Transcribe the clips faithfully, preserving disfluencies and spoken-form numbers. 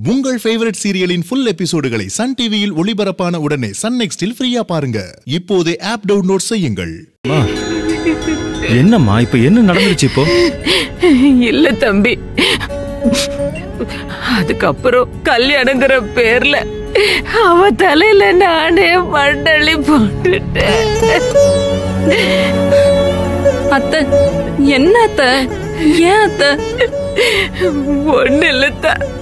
Bungal favorite serial in full episode Sun T V il olibarappana udane Sun Next il free-a paarunga. Ippode app download seiyungal. Ma, enna ma ipo enna nadanduchu ipo? Illa thambi. Adukappuram kalyanangra perla ava thalaila naane mandali potutten. Atta enna atta? Yen atta? Onnu illa atta.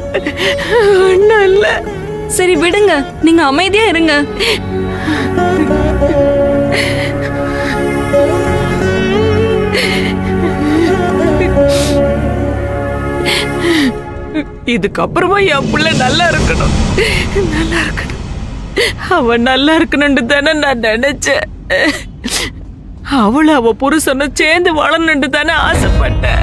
Sari vidunga, ninga amaithiya irunga. இதுக்கப்புறமா என் புள்ள நல்லா இருக்கணும் நல்லா இருக்கணும் அவன் நல்லா இருக்கணும்னு தானே நான் நினைச்சேன். அவளை அவ புருஷனை சேர்ந்து வாழணும்னு தானே ஆசைப்பட்டேன்.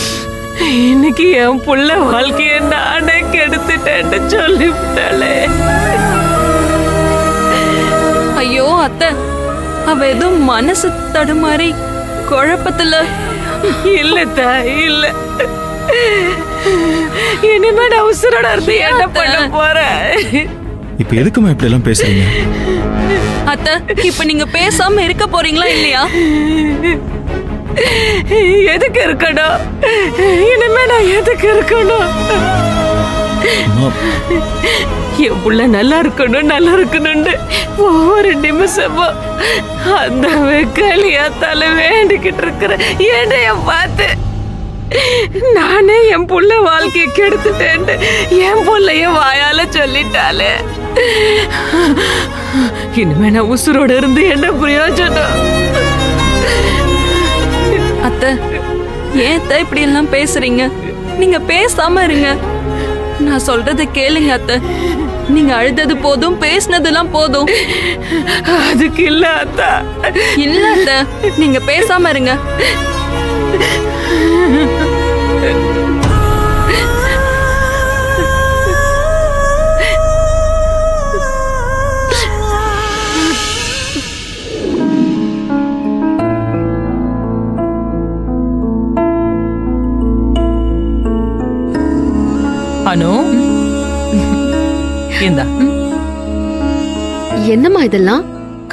இன்னைக்கு என் புள்ள வாழ்க்கைய நானே கெடுத்துட்டேன்னு சொல்லிவிட்டாளே. ஐயோ அத்தை, அவ ஏதோ மனசு தடுமாறி குழப்பத்துல இல்லத்தா இல்ல இனிமேல் அவசரோட இருந்து என்ன பண்ண போற. இப்ப எதுக்குமா இப்படி எல்லாம் பேசுறீங்க அத்தை? இப்ப நீங்க பேசாம இருக்க போறீங்களா இல்லையா? எதுக்கு இருக்கணும் இனிமே நான் எதுக்கு இருக்கணும்? என் புள்ள நல்லா இருக்கணும் நல்லா இருக்கணும்னு ஒவ்வொரு நிமிஷமும் அந்த வெக்காலியாத்தால வேண்டிக்கிட்டு இருக்கிற என்னைய பார்த்து நானே என் புள்ள வாழ்க்கையை கெடுத்துட்டேன் என் புள்ளைய வாயால சொல்லிட்டாலே. இனிமே நான் உசுரோட இருந்து என்ன பிரயோஜனம்? அத்தை, ஏன் அத்தை இப்படி எல்லாம் பேசுறீங்க? நீங்க பேசாம இருங்க. நான் சொல்றத கேளுங்க அத்தை. நீங்க அழுதது போதும் பேசினதெல்லாம் போதும். அதுக்கு இல்ல அத்தை இல்ல அத்தை, நீங்க பேசாம இருங்க. அனு, இந்த என்னம்மா இதெல்லாம்?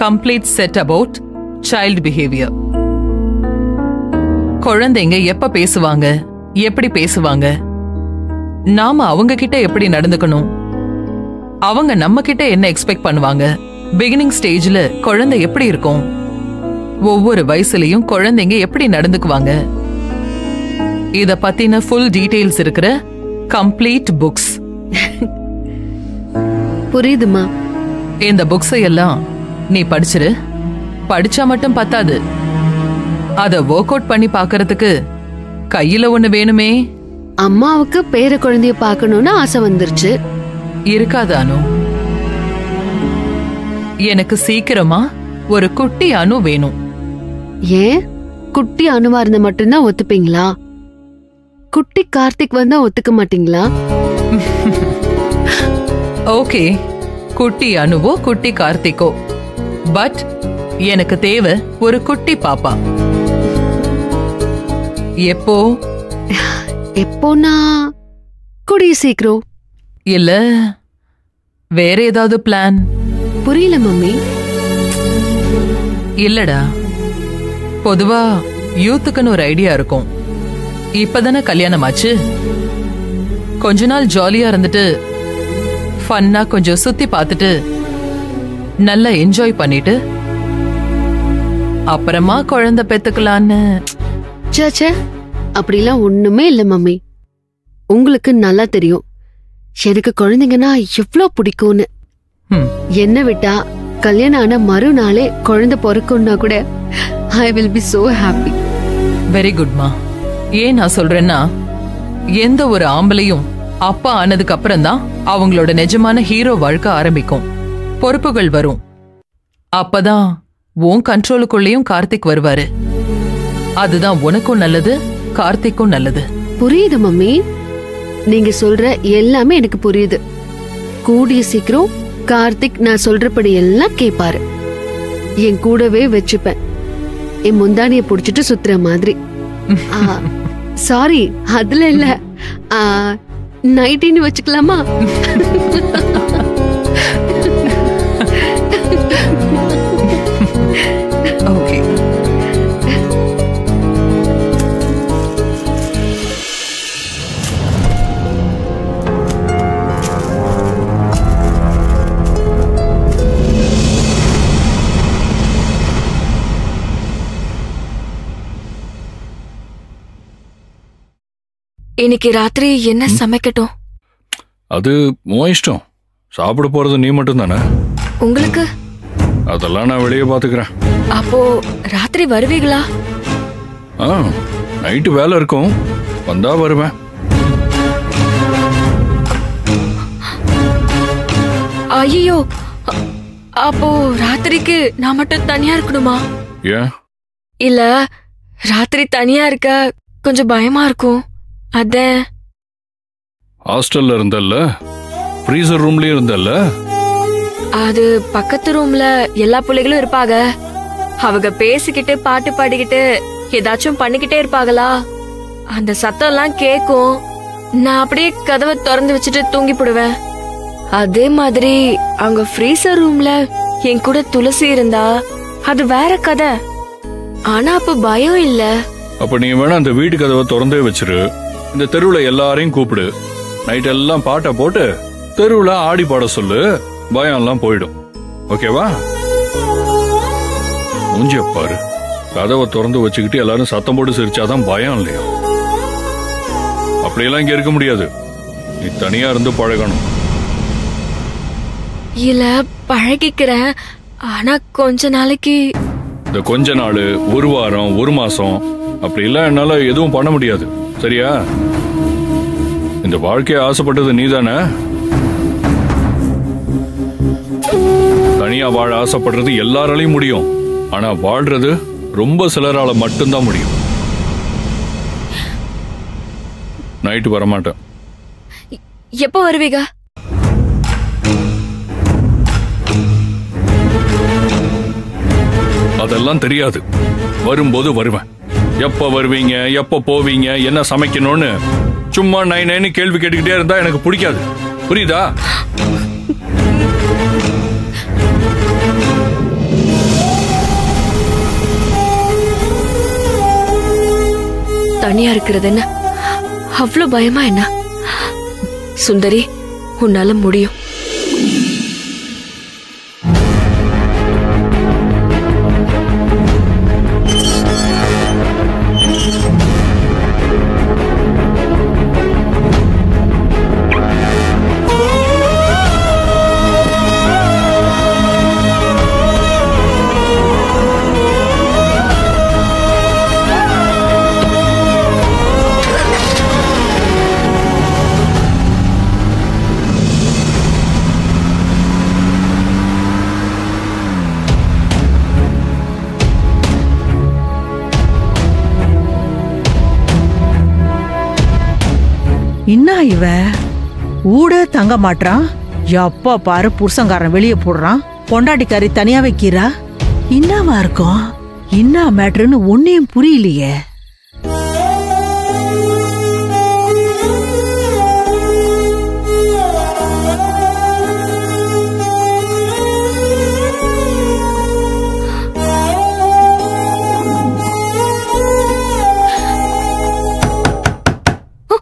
Complete set about child behaviour. குழந்தைங்க எப்ப பேசுவாங்க, எப்படி பேசுவாங்க, நாம அவங்க கிட்ட எப்படி நடந்துக்கணும், அவங்க நம்ம கிட்ட என்ன எக்ஸ்பெக்ட் பண்ணுவாங்க, பிகினிங் ஸ்டேஜ்ல குழந்தை எப்படி இருக்கும், ஒவ்வொரு வயசுலயும் குழந்தைங்க எப்படி நடந்துக்குவாங்க, இத பத்தின ஃபுல் டீடைல்ஸ் இருக்கிற கம்ப்ளீட் புக்ஸ். புரியுதுமா? இந்த புக்ஸை எல்லாம் நீ படிச்சிரு. படிச்சா மட்டும் பத்தாது, அதை ஒர்க் அவுட் பண்ணி பாக்கிறதுக்கு கையில ஒண்ணு வேணுமே. அம்மாவுக்கு பேர குழந்தைய பாக்கணும்னு ஆசை வந்துருச்சு. இருக்காது அனு, எனக்கு சீக்கிரமா ஒரு குட்டி அனு வேணும். ஏன் குட்டி அனுவா இருந்த மட்டும்தான் ஒத்துப்பீங்களா? குட்டி கார்த்திக் வந்தா ஒத்துக்க மாட்டீங்களா? ஓகே, குட்டி அனுவோ குட்டி கார்த்திக்கோ, பட் எனக்கு தேவை ஒரு குட்டி பாப்பா. எப்போ? எப்போனா கூடிய சீக்கிரம். இல்ல வேற ஏதாவது பிளான்? புரியல மம்மி. இல்லடா, பொதுவா யூத்துக்குன்னு ஒரு ஐடியா இருக்கும். இப்பதானே கல்யாணம் ஆச்சு, கொஞ்ச நாள் ஜாலியா இருந்துட்டு ஃபன்னா கொஞ்சம் சுத்தி பார்த்துட்டு நல்லா என்ஜாய் பண்ணிட்டு அப்புறமா குழந்தை பெத்துக்கலான்னு. சேச்சே, அப்படிலாம் ஒண்ணுமே இல்ல மம்மி. உங்களுக்கு நல்லா தெரியும் எனக்கு குழந்தைங்கன்னா எவ்வளவு பிடிக்கும்னு. என்ன விட்டா கல்யாணம் ஆன மறுநாளே குழந்தை பிறக்கும்னா கூட I will be so happy. Very குட்மா. ஏன் நான் சொல்றேன்னா, எந்த ஒரு ஆம்பளையும் அப்பா ஆனதுக்கு அப்புறம் தான் அவங்களோட நிஜமான ஹீரோ வாழ்க்கை ஆரம்பிக்கும். பொறுப்புகள் வரும். அப்பதான் உன் கண்ட்ரோலுக்குள்ளேயும் கார்த்திக் வருவாரு. அதுதான் உனக்கும் நல்லது, கார்த்திக்கும் நல்லது. புரியுது மம்மி, நீங்க சொல்ற எல்லாமே எனக்கு புரியுது. கூடிய சீக்கிரம் கார்த்திக் நான் சொல்றபடி எல்லாம் கேட்பாரு. என் கூடவே வச்சுப்பேன், என் முந்தானிய புடிச்சிட்டு சுத்துற மாதிரி. சாரி, அதுல இல்ல, நைட்டின்னு வச்சுக்கலாமா? இன்னைக்கு ராத்திரி என்ன சமைக்கட்டும்? அது உன் இஷ்டம். சாப்பிட போறது நீ மட்டும் தானே. உங்களுக்கு அதெல்லாம் நான் வெளியே பாத்துக்கிறேன். அப்போ ராத்திரி வருவீங்களா? ஆ, நைட்டு வேலை இருக்கும், வந்தா வருவேன். ஐயோ, அப்போ ராத்திரிக்கு நான் மட்டும் தனியா இருக்கணுமா? ஏன்? இல்ல, ராத்திரி தனியா இருக்க கொஞ்சம் பயமா இருக்கும். அதே ஹாஸ்டல்ல இருந்தல்ல, ஃப்ரீசர் ரூம்லயே இருந்தல்ல, அது பக்கத்து ரூம்ல எல்லா புள்ளைகளும் இருப்பாங்க. அவங்க பேசிக்கிட்டு பாட்டு பாடிக்கிட்டு ஏதாச்சும் பண்ணிக்கிட்டே இருப்பாங்களா, அந்த சத்தம் எல்லாம் கேக்கும். நான் அப்படியே கதவை திறந்து வச்சுட்டு தூங்கி போடுவேன். அதே மாதிரி அவங்க ஃப்ரீசர் ரூம்ல என் கூட துளசி இருந்தா அது வேற கதை. ஆனா அப்ப பயம் இல்ல. அப்ப நீ வேணா அந்த வீட்டு கதவை திறந்தே வச்சிரு. இந்த தெருவுல எல்லாரையும் கூப்பிடு, நைட் எல்லாம் பாட்டை போட்டு தெருவுல ஆடி பாட சொல்லு, பயம் எல்லாம் போயிடும். ஓகேவா? மூஞ்சிய பாரு, கதவை திறந்து வச்சுக்கிட்டு எல்லாரும் சத்தம் போட்டு சிரிச்சாதான் பயம் இல்லையா? அப்படியெல்லாம் இங்க இருக்க முடியாது. நீ தனியா இருந்து பழகணும். இல்ல பழகிக்கிறேன், ஆனா கொஞ்ச நாளைக்கு. இந்த கொஞ்ச நாள், ஒரு வாரம், ஒரு மாசம், அப்படி இல்ல என்னால எதுவும் பண்ண முடியாது. சரியா? இந்த வாழ்க்கைய ஆசைப்பட்டது நீதானே. தனியா வாழ ஆசைப்படுறது எல்லாராலையும் முடியும், ஆனா வாழ்றது ரொம்ப சிலரால மட்டும்தான் முடியும். நைட்டு வரமாட்டேன். எப்ப வருவீங்க? அதெல்லாம் தெரியாது. வரும்போது வருவேன். எப்ப வருவீங்க, எப்ப போவீங்க, என்ன சமைக்கணும்னு சும்மா நை நைன்னு கேள்வி கேட்டுக்கிட்டே இருந்தா எனக்கு பிடிக்காது. புரியுதா? தனியா இருக்கிறது என்ன அவ்வளவு பயமா? என்ன சுந்தரி, உன்னால முடியும். என்ன இவ ஊட தங்க மாட்டான்? எப்பா பாரு புருஷங்காரன் வெளியே போடுறான், பொண்டாட்டிக்காரி தனியா வைக்கிறா. என்னவா இருக்கும், என்ன மேட்ருன்னு ஒன்னையும் புரியலையே. Oh,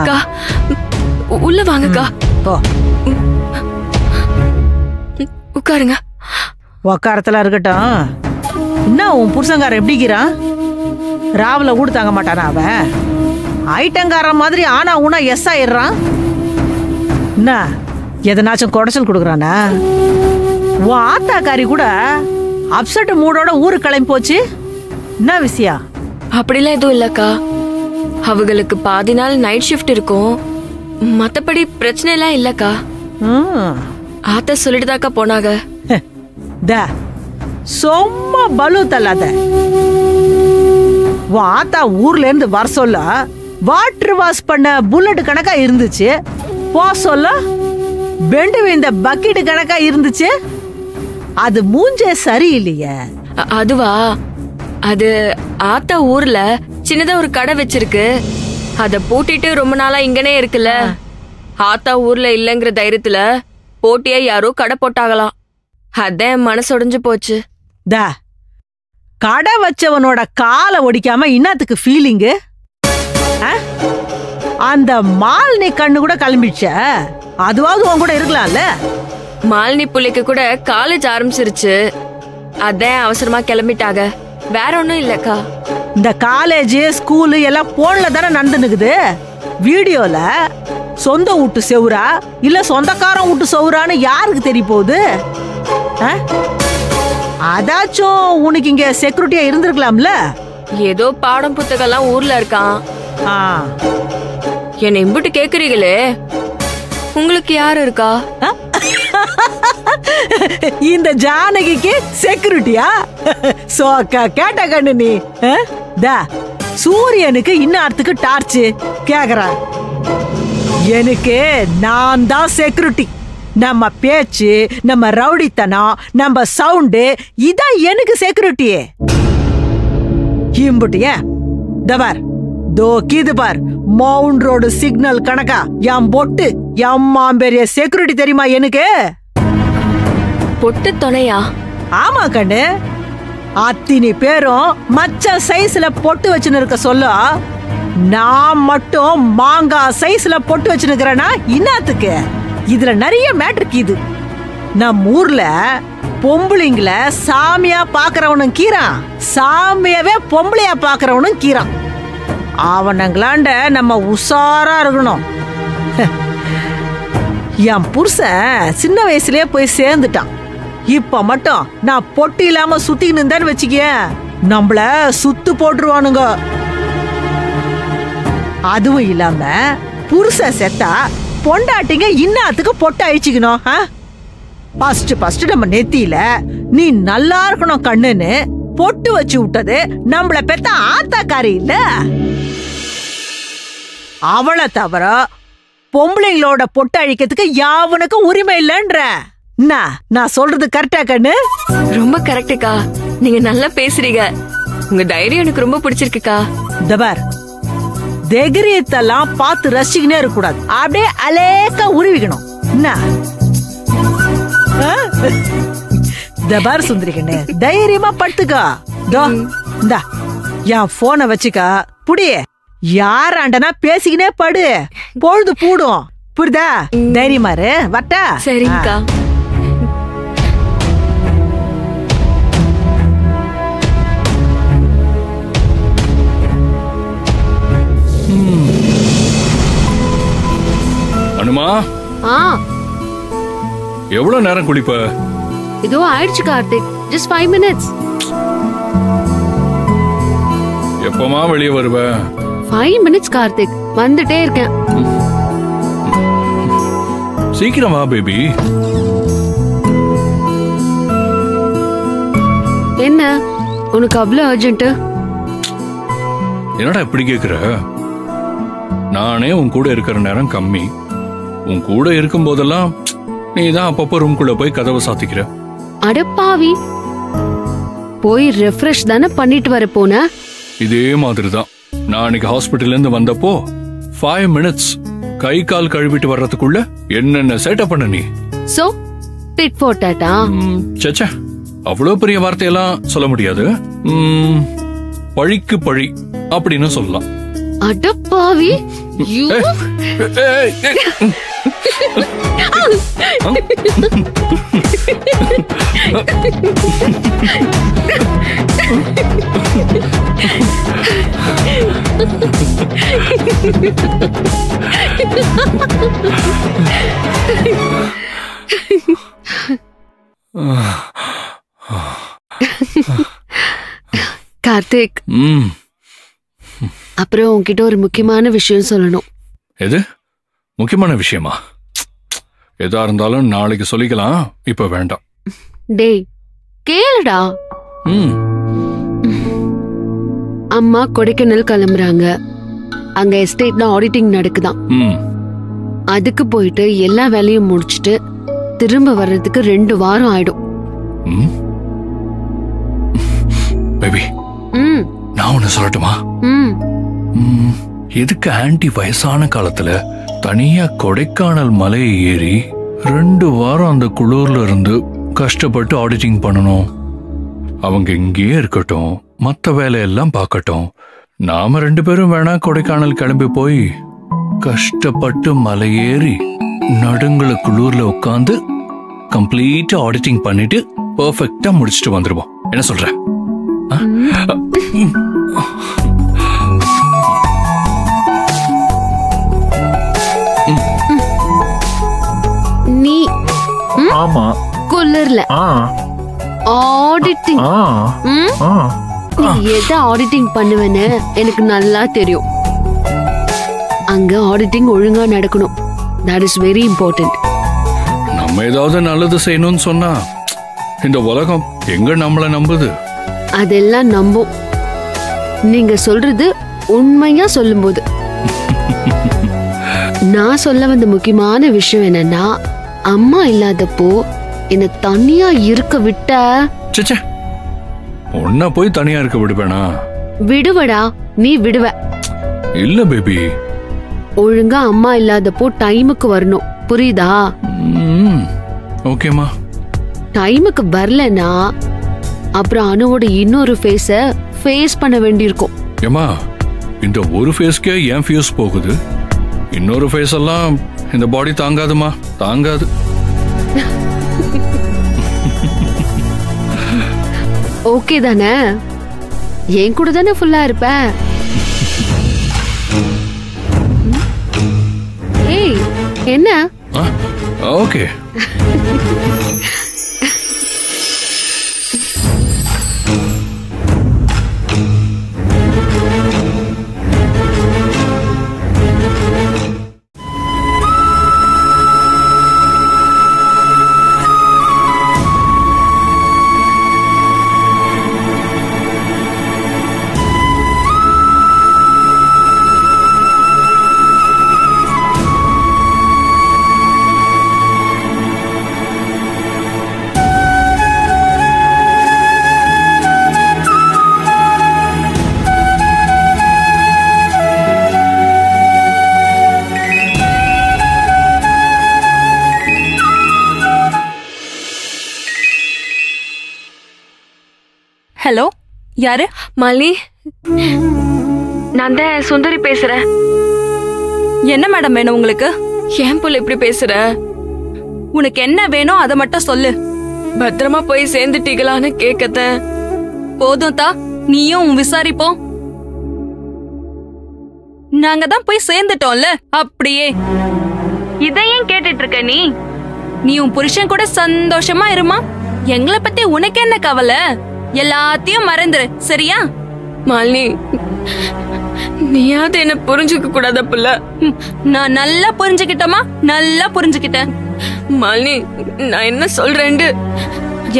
அக்கா உள்ள வாங்கக்கா. போ உட்காருங்க. உக்காரத்துல இருக்கட்டும். என்ன உன் புருஷங்கார எப்படிக்கிறான்? ராவில ஊடு தாங்க மாட்டானா அவன்? ஐட்டங்கார மாதிரி ஆனா ஊனா எஸ் ஆயிடுறான். என்ன எதனாச்சும் குடைச்சல் கொடுக்குறானா? உன் ஆத்தாக்காரி கூட அப்செட் மூடோட ஊரு கிளம்பி போச்சு. என்ன விஷயம்? அப்படிலாம் எதுவும் இல்லக்கா. அவங்களுக்கு பாதி நாள் நைட் ஷிஃப்ட் இருக்கும், மத்தபடி பிரச்சனை எல்லாம் இல்லக்கா. ஆத்தா சொல்லிட்டுதாக்கா போனாங்க. சொம்மா பலு தள்ளாத. ஆத்தா ஊர்ல இருந்து வர சொல்ல வாட்டர் வாஷ் பண்ண புல்லட் கணக்கா இருந்துச்சு, போ சொல்ல பெண்டு வீந்த பக்கெட் கணக்கா இருந்துச்சு. அது மூஞ்சே சரியில்லையே. அதுவா அது ஆத்தா ஊர்ல சின்னதா ஒரு கடை வச்சிருக்கு, அத பூட்டிட்டு ரொம்ப நாளா இங்கனே இருக்குல்ல. ஆத்தா ஊர்ல இல்லங்கிற தைரியத்துல போட்டியா யாரோ கடை போட்டாங்களாம். அதான் மனசு உடைஞ்சு போச்சு. கடை வச்சவனோட காலை ஒடிக்காம இன்னத்துக்கு ஃபீலிங்கு? அந்த மாலினி கண்ணு கூட கிளம்பிடுச்ச, அதுவாவது உன் கூட இருக்கலாம்ல. மாலினி புள்ளைக்கு கூட காலேஜ் ஆரம்பிச்சிருச்சு, அதான் அவசரமா கிளம்பிட்டாங்க, வேற ஒன்னும் இல்லக்கா. இந்த காலேஜ் ஸ்கூலு எல்லாம் போன்ல தானே நடந்துனுக்குது. வீடியோல சொந்த வீட்டு செவுரா இல்ல சொந்தக்காரன் வீட்டு செவுரான்னு யாருக்கு தெரிய போகுது? அதாச்சும் உனக்கு இங்க செக்யூரிட்டியா இருந்திருக்கலாம்ல. ஏதோ பாடம் புத்தகம்லாம் ஊர்ல இருக்கான். என்ன இம்புட்டு கேக்குறீங்களே, உங்களுக்கு யாரு இருக்கா? இந்த ஜானகிக்கு செக்யூரிட்டியா? சோ அக்கா கேட்ட கண்ணு நீ. சூரியனுக்கு இன்னத்துக்கு டார்ச்சு கேக்குற எனக்கு நான் தான் செக்யூரிட்டி. நம்ம பேச்சு, நம்ம ரவுடித்தனம், நம்ம சவுண்டு, இதான் எனக்கு செக்யூரிட்டியே. இம்புட்டியா தவர் தோக்கிது பார் மவுண்ட் ரோடு சிக்னல் கணக்கா என் பொட்டு எம்மா பெரிய செக்யூரிட்டி தெரியுமா எனக்கு? பொட்டு துணையா? ஆமா கண்ணு. அத்தினி பேரும் மச்ச சைஸ்ல பொட்டு வச்சுன்னு இருக்க சொல்ல, நான் மட்டும் மாங்கா சைஸ்ல பொட்டு வச்சுருக்கிறேன்னா இன்னாத்துக்கு? இதுல நிறைய மேட்டர் கீது. நம்ம ஊர்ல பொம்பளைங்கள சாமியா பாக்குறவனும் கீரான், சாமியவே பொம்பளையா பாக்குறவனும் கீரான். அவனங்களாண்ட நம்ம உஷாரா இருக்கணும். என் புருஷன் சின்ன வயசுலயே போய் சேர்ந்துட்டான். இப்ப மட்டும் நான் பொட்டு இல்லாம சுத்தின்னு தான் வச்சுக்கிய, நம்மள சுத்து போட்டுருவானுங்க. அதுவும் இல்லாம புருஷன் செத்தா பொண்டாட்டிங்க இன்னத்துக்கு பொட்டு அழிச்சுக்கணும். ஃபர்ஸ்ட் ஃபர்ஸ்ட் நம்ம நெத்தியில நீ நல்லா இருக்கணும் கண்ணுன்னு பொட்டு வச்சு விட்டது நம்மள பெத்த ஆத்தாக்காரி இல்ல. அவளை தவிர பொம்பளைங்களோட பொட்டு அழிக்கிறதுக்கு யாவனுக்கும் உரிமை இல்லைன்ற. நான் சொல்றது கரெக்டா கண்ணு? ரொம்ப கரெக்டுக்கா. நீங்க நல்லா பேசுறீங்க, உங்க தைரியம் எனக்கு ரொம்ப பிடிச்சிருக்குக்கா. தபார் தெகரியத்தெல்லாம் பார்த்து ரசிக்கினே இருக்க கூடாது, அப்படியே அலேக்கா உருவிக்கணும். தபார் சுந்தரி கண்ணு தைரியமா படுத்துக்கா. இந்தா என் போனை வச்சுக்கா, புடிய யாராண்டனா பேசிக்கினே படு, பொழுது பூடும். புரியுதா? தைரியமாரு வட்டா. சரிங்கக்கா. அனுமா எவ்வளவு நேரம் குளிப்ப? இதோ ஆயிடுச்சு கார்த்திக், just five minutes. எப்பமா வெளியே வருவ? five minutes கார்த்திக், வந்துட்டே இருக்கேன். சீக்கிரம் வா பேபி. என்ன உனக்கு அவ்வளவு அர்ஜென்ட்? என்னடா இப்படி கேக்குற? நானே உன் கூட இருக்கிற நேரம் கம்மி. உன் கூட இருக்கும் போதெல்லாம் நீ தான் அப்பப்ப ரூம்குள்ள போய் கதவை சாத்திக்கிற. அடப்பாவி, போய் ரெஃப்ரெஷ் தானே பண்ணிட்டு வர போன. இதே மாதிரிதான் நான் அன்னைக்கு ஹாஸ்பிட்டல்ல இருந்து வந்தப்போ ஃபைவ் மினிட்ஸ் கை கால் கழுவிட்டு வர்றதுக்குள்ள என்னென்ன செட்டப் பண்ண நீ. சோ பிட் ஃபார் டாடா. சச்சா அவ்வளோ பெரிய வார்த்தையெல்லாம் சொல்ல முடியாது. பழிக்கு பழி அப்படின்னு சொல்லலாம். அடப்பாவி யூ கார்த்திக் ம் அப்புறம் உன்கிட்ட ஒரு முக்கியமான விஷயம் சொல்லணும். எது? முக்கியமான விஷயமா? எதா இருந்தாலும் நாளைக்கு சொல்லிக்கலாம், இப்ப வேண்டாம். டேய் கேளுடா. ம் அம்மா கொடைக்கானல் கிளம்புறாங்க. அங்க எஸ்டேட்ல ஆடிட்டிங் நடக்குதான். ம் அதுக்கு போயிட்டு எல்லா வேலையும் முடிச்சிட்டு திரும்ப வர்றதுக்கு ரெண்டு வாரம் ஆயிடும். ம் பேபி ம் நான் உன்ன சொல்லட்டுமா? ம் எதுக்கு ஆண்டி வயசான காலத்துல தனியா கொடைக்கானல் மலையை ஏறி ரெண்டு வாரம் அந்த குளூர்ல இருந்து கஷ்டப்பட்டு ஆடிட்டிங் பண்ணணும்? அவங்க இங்கேயே இருக்கட்டும், மற்ற வேலையெல்லாம் பார்க்கட்டும். நாம ரெண்டு பேரும் வேணா கொடைக்கானல் கிளம்பி போய் கஷ்டப்பட்டு மலையேறி நடுங்குல குளூர்ல உட்காந்து கம்ப்ளீட்டா ஆடிட்டிங் பண்ணிட்டு பர்ஃபெக்டா முடிச்சுட்டு வந்துருவோம். என்ன சொல்ற? நீ ஆமா குளூர்ல ஆ ஆடிட்டிங் ஆ ஆ நீ எதை ஆடிட்டிங் பண்ணுவேன்னு எனக்கு நல்லா தெரியும். அங்க ஆடிட்டிங் ஒழுங்கா நடக்கணும். That is very important. நம்ம ஏதாவது நல்லது செய்யணும்னு சொன்னா இந்த உலகம் எங்க நம்மள நம்புது? அதெல்லாம் நம்பும். நீங்க சொல்றது உண்மையா சொல்லும்போது. நான் சொல்ல வந்த முக்கியமான விஷயம் என்னன்னா, அம்மா இல்லாதப்போ என்ன தனியா இருக்க விட்ட. சச்சே உன்ன போய் தனியா இருக்க விடுவேனா? விடுவடா, நீ விடுவ இல்ல பேபி. ஒழுங்கா அம்மா இல்லாதப்போ டைமுக்கு வரணும், புரியுதா? ஓகேமா. டைமுக்கு வரலனா அப்புறம் அனுவோட இன்னொரு ஃபேஸ ஃபேஸ் பண்ண வேண்டியிருக்கும். ஏமா இந்த ஒரு ஃபேஸ்க்கே ஏன் ஃபியூஸ் போகுது? இன்னொரு ஃபேஸ் எல்லாம் இந்த பாடி தாங்காதுமா, தாங்காது. ஓகே தானே? என் கூட தானே ஃபுல்லா இருப்ப? ஏய் என்ன? ஓகே ஹலோ, யாரு? மாலி. நான் தான் சுந்தரி பேசுறேன். என்ன மேடம் வேணும் உங்களுக்கு? ஏன் புள்ள இப்படி பேசுற? உனக்கு என்ன வேணும் அதை மட்டும் சொல்லு. பத்திரமா போய் சேர்ந்துட்டீங்களான்னு கேட்கத்த போதும். தா நீயும் விசாரிப்போம். நாங்க தான் போய் சேர்ந்துட்டோம்ல, அப்படியே இதையும் கேட்டுட்டு இருக்க நீ? நீ உன் புருஷன் கூட சந்தோஷமா இருமா. எங்களை பத்தி உனக்கு என்ன கவலை? எல்லாத்தையும் மறந்துரு, சரியா? மாலினி நீயாவது என்ன புரிஞ்சுக்க கூடாத புள்ள? நான் நல்லா புரிஞ்சுக்கிட்டமா? நல்லா புரிஞ்சுக்கிட்டேன் மாலினி. நான் என்ன சொல்றேன்,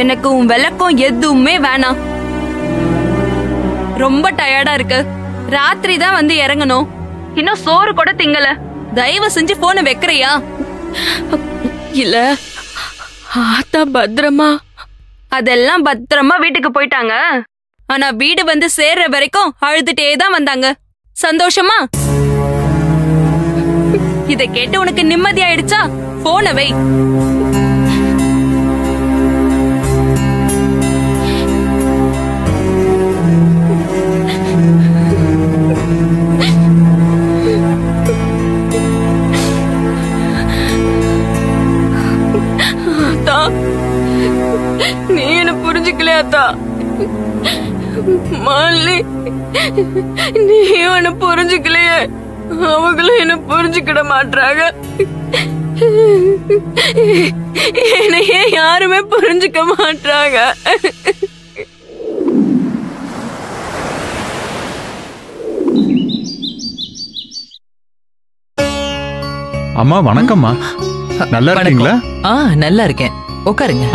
எனக்கு உன் விளக்கம் எதுவுமே வேணாம். ரொம்ப டயர்டா இருக்கு, ராத்திரி தான் வந்து இறங்கணும், இன்னும் சோறு கூட திங்கல. தயவு செஞ்சு போன வைக்கிறியா? இல்ல ஆத்தா பத்திரமா? அதெல்லாம் பத்திரமா வீட்டுக்கு போயிட்டாங்க. ஆனா வீடு வந்து சேர்ற வரைக்கும் அழுதுட்டே தான் வந்தாங்க. சந்தோஷமா? இத கேட்டு உனக்கு நிம்மதி ஆயிடுச்சா? போன வை. சொல்லி நீ அவனை புரிஞ்சுக்கலையே, அவங்களும் என்ன புரிஞ்சுக்கிட மாட்டாங்க. என்னையே யாருமே புரிஞ்சுக்க மாட்டாங்க. அம்மா வணக்கம்மா, நல்லா இருக்கீங்களா? ஆ நல்லா இருக்கேன், உட்காருங்க.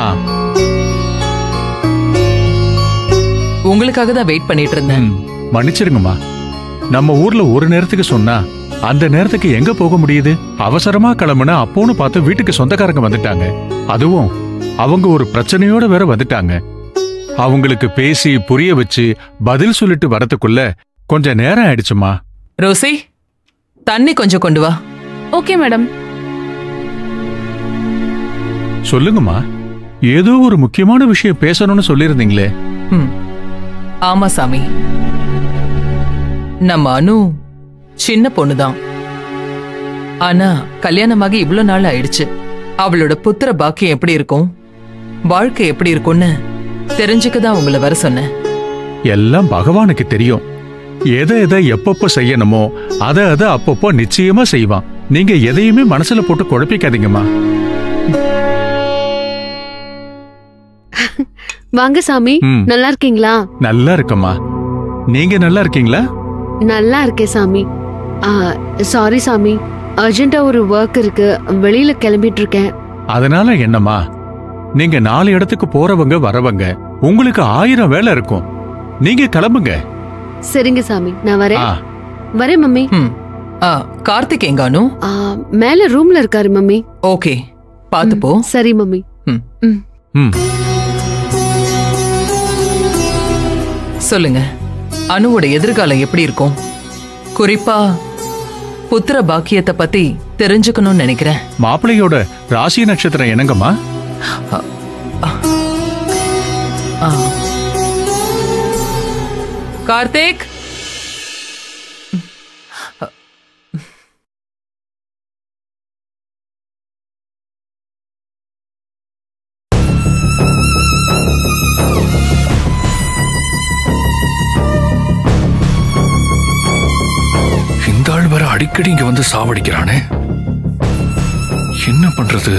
உங்களுக்காக தான் வெயிட் பண்ணிட்டு இருந்தேன். மன்னிச்சிருங்கம்மா, நம்ம ஊர்ல ஒரு நேரத்துக்கு சொன்னா அந்த நேரத்துக்கு எங்க போக முடியுது? அவசரமா கிளம்புனா அப்போன்னு பார்த்து வீட்டுக்கு சொந்தக்காரங்க வந்துட்டாங்க. அதுவும் அவங்க ஒரு பிரச்சனையோட வேற வந்துட்டாங்க. அவங்களுக்கு பேசி புரிய வச்சு பதில் சொல்லிட்டு வரதுக்குள்ள கொஞ்சம் நேரம் ஆயிடுச்சுமா. ரோசி, தண்ணி கொஞ்சம் கொண்டு வா. Okay madam. சொல்லுங்கம்மா, ஏதோ ஒரு முக்கியமான விஷயம் பேசணும்னு சொல்லியிருந்தீங்களே. ஆமா சாமி, நம்ம அனு சின்ன பொண்ணுதான். ஆனா கல்யாணமாகி இவ்வளவு நாள் ஆயிடுச்சு. அவளோட புத்திர பாக்கியம் எப்படி இருக்கும், வாழ்க்கை எப்படி இருக்கும்னு தெரிஞ்சுக்கதான் உங்களை வர சொன்னேன். எல்லாம் பகவானுக்கு தெரியும். எதை எதை எப்பப்போ செய்யணுமோ அதை அதை அப்பப்போ நிச்சயமா செய்வான். நீங்க எதையுமே மனசுல போட்டு குழப்பிக்காதீங்கம்மா. வாங்க சாமி, நல்லா இருக்கீங்களா? நல்லா இருக்கம்மா, நீங்க நல்லா இருக்கீங்களா? நல்லா இருக்கேன் சாமி. சாரி சாமி, அர்ஜென்ட்டா ஒரு வர்க் இருக்கு, வெளியில கிளம்பிட்டு இருக்கேன். அதனால என்னம்மா, நீங்க நாலு இடத்துக்கு போறவங்க வரவங்க, உங்களுக்கு ஆயிரம் வேலை இருக்கும். நீங்க கிளம்புங்க. சரிங்க சாமி, நான் வரேன். வரேன் மம்மி. கார்த்திக் எங்கானு? மேல ரூம்ல இருக்காரு மம்மி. ஓகே, பாத்து போ. சரி மம்மி. சொல்லுங்க, அனுவோட எதிர்காலம் எப்படி இருக்கும்? குறிப்பா புத்திர பாக்கியத்தை பத்தி தெரிஞ்சுக்கணும்னு நினைக்கிறேன். மாப்பிள்ளையோட ராசி நட்சத்திரம் என்னங்கம்மா? கார்த்திக், இந்த ஆள் வர அடிக்கடி இங்க வந்து சாவடிக்கிறானே, என்ன பண்றது?